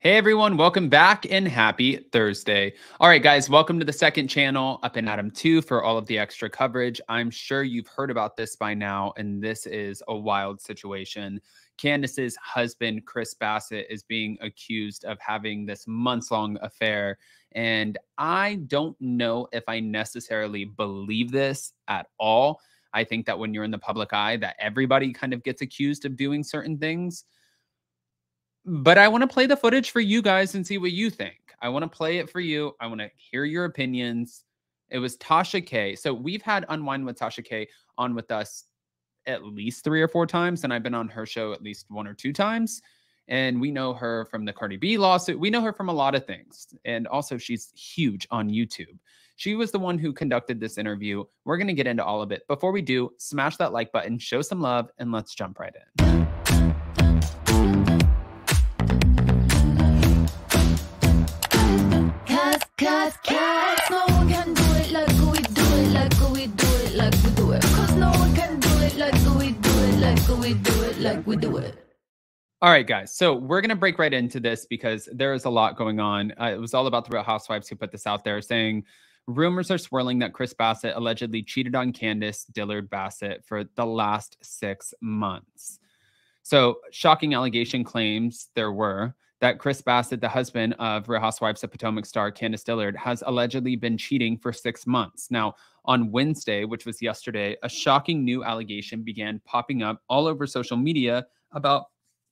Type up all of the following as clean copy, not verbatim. Hey everyone, welcome back and happy Thursday. All right guys, welcome to the second channel, Up and Adam 2, for all of the extra coverage. I'm sure you've heard about this by now, and this is a wild situation. Candiace's husband, Chris Bassett, is being accused of having this months-long affair, and I don't know if I necessarily believe this at all. I think that when you're in the public eye, that everybody kind of gets accused of doing certain things. But I want to play the footage for you guys and see what you think. I want to play it for you. I want to hear your opinions. It was Tasha K. So we've had Unwind with Tasha K on with us at least 3 or 4 times. And I've been on her show at least 1 or 2 times. And we know her from the Cardi B lawsuit. We know her from a lot of things. And also she's huge on YouTube. She was the one who conducted this interview. We're going to get into all of it. Before we do, smash that like button, show some love, and let's jump right in. Cause no one can do it like we do it, like we do it, like we do it. Cause no one can do it like we do it, like we do it, like we do it. All right, guys. So we're going to break right into this because there is a lot going on. It was all about the Real Housewives who put this out there, saying rumors are swirling that Chris Bassett allegedly cheated on Candiace Dillard Bassett for the last 6 months. So shocking allegation claims there were that Chris Bassett, the husband of Real Housewives of Potomac star Candiace Dillard, has allegedly been cheating for 6 months. Now, on Wednesday, which was yesterday, a shocking new allegation began popping up all over social media about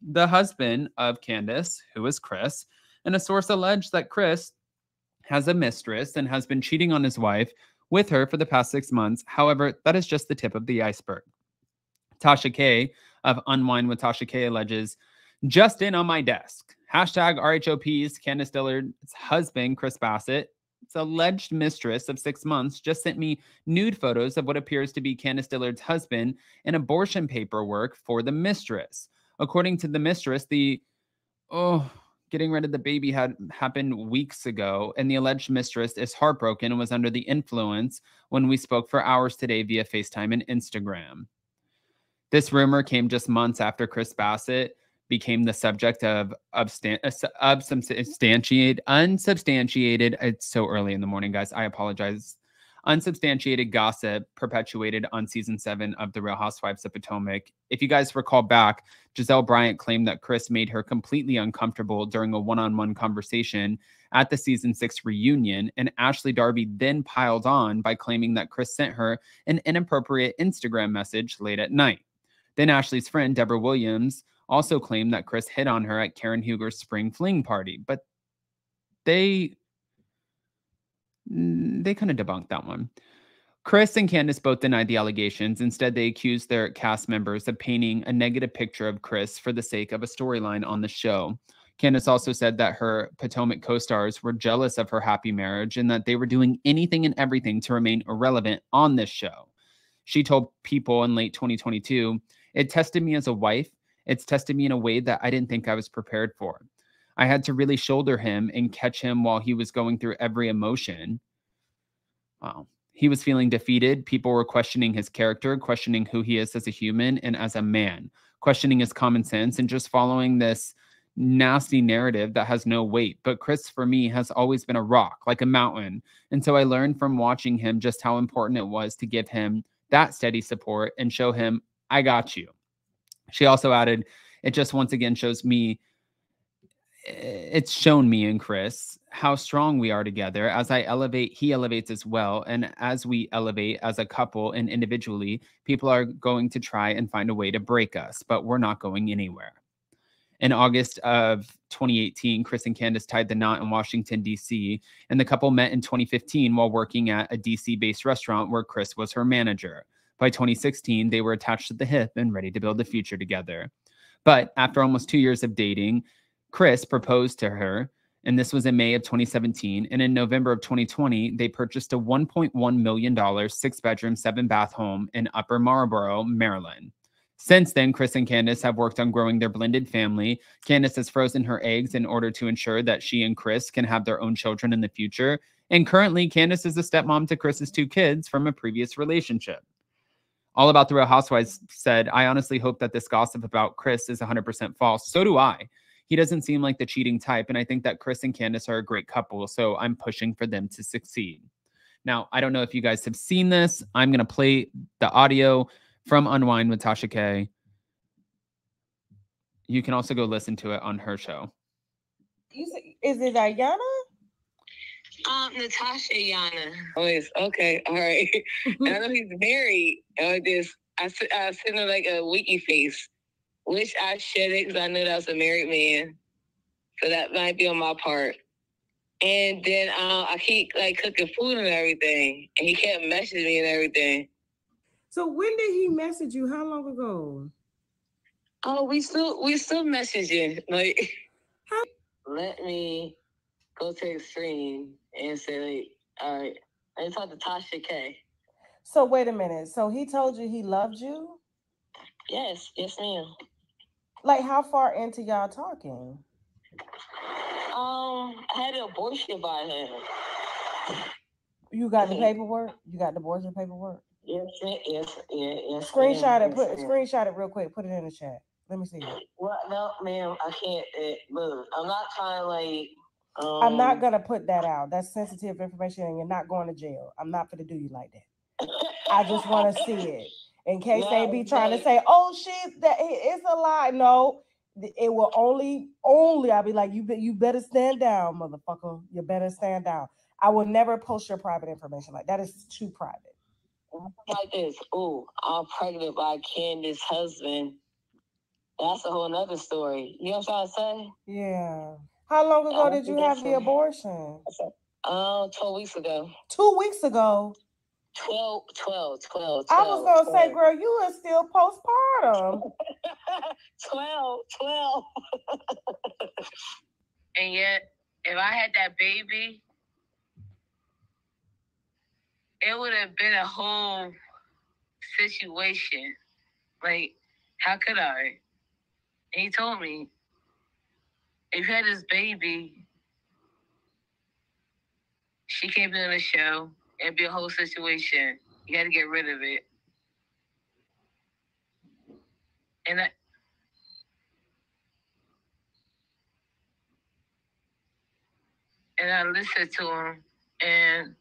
the husband of Candiace, who is Chris, and a source alleged that Chris has a mistress and has been cheating on his wife with her for the past 6 months. However, that is just the tip of the iceberg. Tasha K of Unwind with Tasha K alleges, just in on my desk. Hashtag RHOPs, Candiace Dillard's husband, Chris Bassett, its alleged mistress of 6 months, just sent me nude photos of what appears to be Candiace Dillard's husband and abortion paperwork for the mistress. According to the mistress, the getting rid of the baby had happened weeks ago, and the alleged mistress is heartbroken and was under the influence when we spoke for hours today via FaceTime and Instagram. This rumor came just months after Chris Bassett became the subject of unsubstantiated, it's so early in the morning, guys, I apologize, unsubstantiated gossip perpetuated on season 7 of The Real Housewives of Potomac. If you guys recall back, Gizelle Bryant claimed that Chris made her completely uncomfortable during a one-on-one conversation at the season 6 reunion, and Ashley Darby then piled on by claiming that Chris sent her an inappropriate Instagram message late at night. Then Ashley's friend, Deborah Williams, also claimed that Chris hit on her at Karen Huger's spring fling party, but they kind of debunked that one. Chris and Candiace both denied the allegations. Instead, they accused their cast members of painting a negative picture of Chris for the sake of a storyline on the show. Candiace also said that her Potomac co-stars were jealous of her happy marriage and that they were doing anything and everything to remain irrelevant on this show. She told People in late 2022, "It tested me as a wife. It's tested me in a way that I didn't think I was prepared for. I had to really shoulder him and catch him while he was going through every emotion." Wow. He was feeling defeated. People were questioning his character, questioning who he is as a human and as a man, questioning his common sense, and just following this nasty narrative that has no weight. But Chris, for me, has always been a rock, like a mountain. And so I learned from watching him just how important it was to give him that steady support and show him, I got you. She also added, it just once again shown me and Chris how strong we are together. As I elevate, he elevates as well. And as we elevate as a couple and individually, people are going to try and find a way to break us, but we're not going anywhere. In August of 2018, Chris and Candiace tied the knot in Washington, D.C., and the couple met in 2015 while working at a D.C.-based restaurant where Chris was her manager. By 2016, they were attached at the hip and ready to build a future together. But after almost 2 years of dating, Chris proposed to her, and this was in May of 2017. And in November of 2020, they purchased a $1.1 million 6-bedroom, 7-bath home in Upper Marlboro, Maryland. Since then, Chris and Candiace have worked on growing their blended family. Candiace has frozen her eggs in order to ensure that she and Chris can have their own children in the future. And currently, Candiace is the stepmom to Chris's 2 kids from a previous relationship. All About the Real Housewives said, I honestly hope that this gossip about Chris is 100% false. So do I. he doesn't seem like the cheating type, and I think that Chris and Candiace are a great couple, so I'm pushing for them to succeed. Now, I don't know if you guys have seen this. I'm going to play the audio from Unwind with Tasha K. You can also go listen to it on her show. Is it Ayana? Natasha Ayana. Oh, it's okay. All right. And I know he's married. I sent him like a wiki face, which I shed it because I knew that was a married man. So that might be on my part. And then I keep like cooking food and everything. And he kept messaging me and everything. So when did he message you? How long ago? Oh, we still messaging. Like, let me go to the screen and say, like, all right, I talked to Tasha K. So wait a minute. So he told you he loved you? Yes, yes, ma'am. Like, how far into y'all talking? I had an abortion by him. You got the paperwork? You got the abortion paperwork? Yes, yes, yes, yes. Screenshot it. Screenshot it real quick. Put it in the chat. Let me see it. Well, no, ma'am, I can't. Look, I'm not trying to, like. I'm not gonna put that out. That's sensitive information, and you're not going to jail. I'm not gonna do you like that. I just want to see it in case they be trying to say, "Oh shit, that it's a lie." No. It will only I'll be like, you better stand down, motherfucker. You better stand down. I will never post your private information. Like, that is too private. Like this, oh, I'm pregnant by Candiace's husband. That's a whole nother story. You know what I'm trying to say? Yeah. How long ago did you have the abortion? 12 weeks ago. 2 weeks ago? 12. I was going to say, girl, you are still postpartum. 12. And yet, if I had that baby, it would have been a whole situation. Like, how could I? And he told me, if you had this baby, she can't be on the show. It'd be a whole situation. You got to get rid of it. And I listened to him, and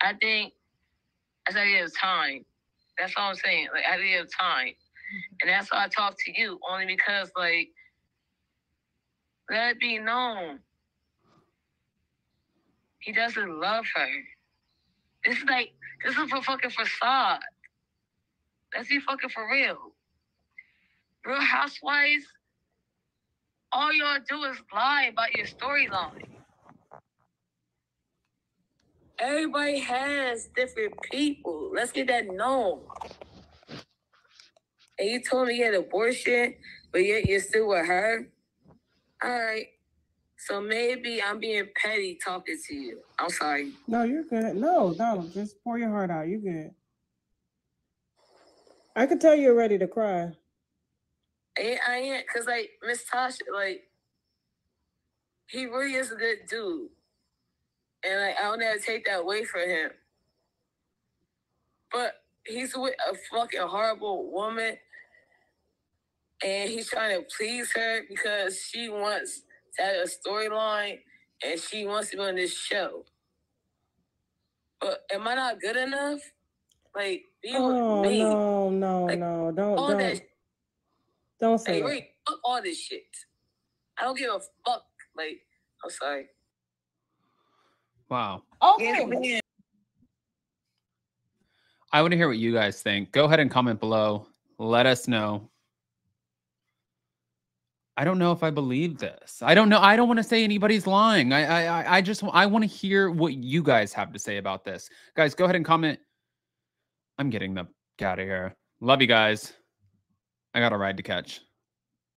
I think that's the idea of time. That's all I'm saying. Like, idea of time. And that's why I talk to you, only because, like, let it be known. He doesn't love her. This is like, this is for fucking facade. Let's be fucking for real. Real Housewives, all y'all do is lie about your storyline. Everybody has different people. Let's get that known. And you told me you had abortion, but yet you're still with her? All right. So maybe I'm being petty talking to you. I'm sorry. No, you're good. No, just pour your heart out. You're good. I could tell you're ready to cry. I ain't, because, like, Miss Tasha, like, he really is a good dude. And, like, I'll never take that away from him. But he's with a fucking horrible woman. And he's trying to please her because she wants had a storyline, and she wants to be on this show. But am I not good enough? Like, be with me. No, don't say that. Fuck all this shit. I don't give a fuck. Like, I'm sorry. Wow. Okay. Yeah, I want to hear what you guys think. Go ahead and comment below. Let us know. I don't know if I believe this. I don't know. I don't want to say anybody's lying. I want to hear what you guys have to say about this. Guys, go ahead and comment. I'm getting the fuck out of here. Love you guys. I got a ride to catch.